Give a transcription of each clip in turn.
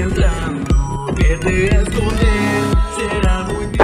intentando que te escondes, será muy difícil.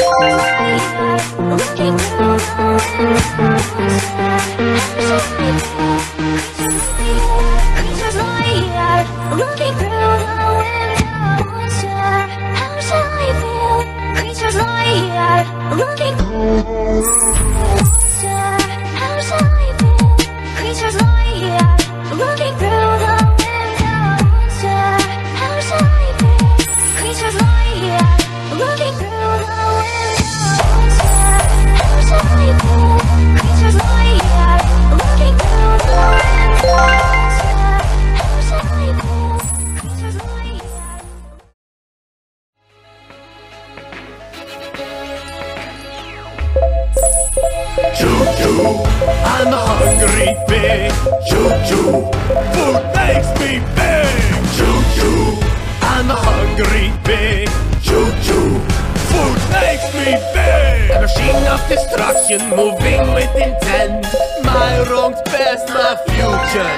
Okay, let's Choo-choo, I'm a hungry pig. Choo-choo, food makes me big. Choo-choo, I'm a hungry pig. Choo-choo, food makes me big. A machine of destruction moving with intent. My wrongs past my future.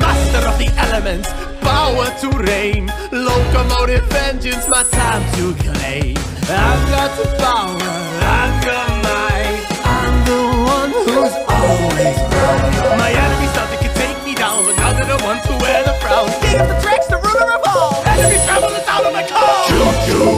Master of the elements, power to reign. Locomotive vengeance, my time to claim. I've got the power, I've got might. I'm the one who's always right. My enemies thought they could take me down, but now they're the ones who wear the frown. King of the tracks, the ruler of all. Enemies travel the sound of my call. Choo-choo,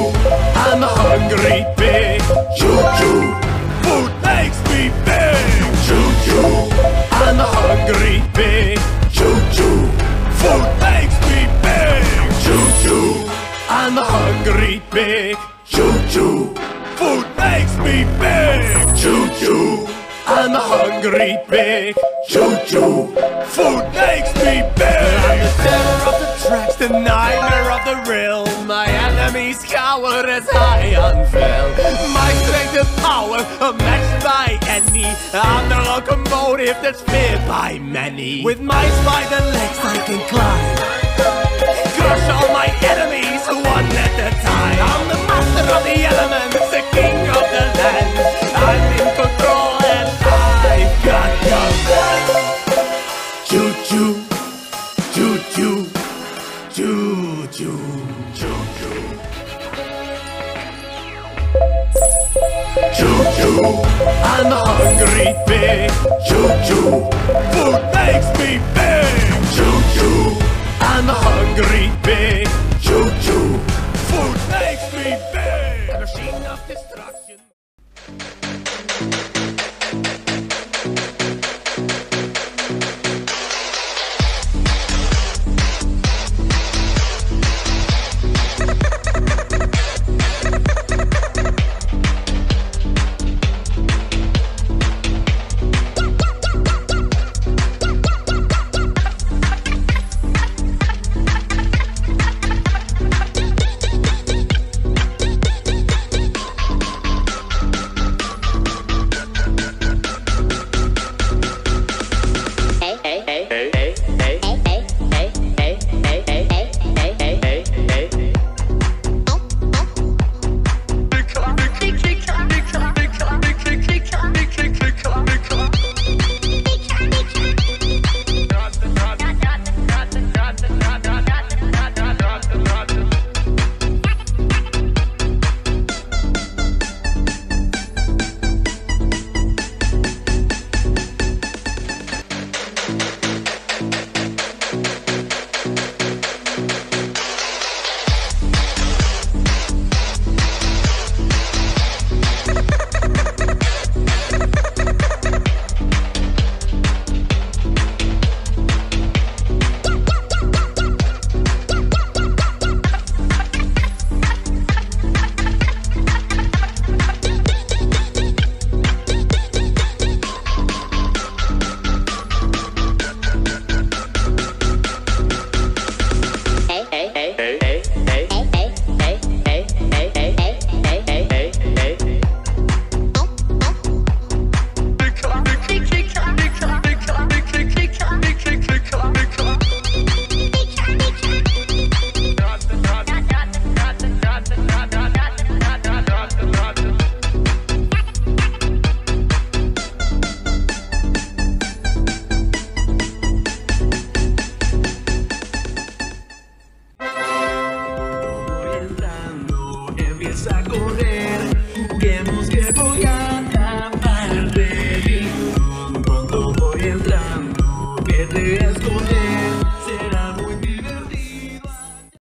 I'm a hungry pig. Choo-choo. Food makes me big. Choo-choo. I'm a hungry pig. Choo-choo. Food makes me big. I'm the terror of the tracks, the nightmare of the rill. My enemies cower as I unveil. My strength and power are matched by any. I'm the locomotive that's feared by many. With my spider legs I can climb, crush all my enemies one at a time. I'm the master of the elements, the king of the land. I'm in control and I've got your plan. Choo-choo, choo-choo, choo-choo, choo-choo. Choo-choo, I'm a hungry pig. Choo-choo, food makes me big. Choo-choo, I'm a hungry pig.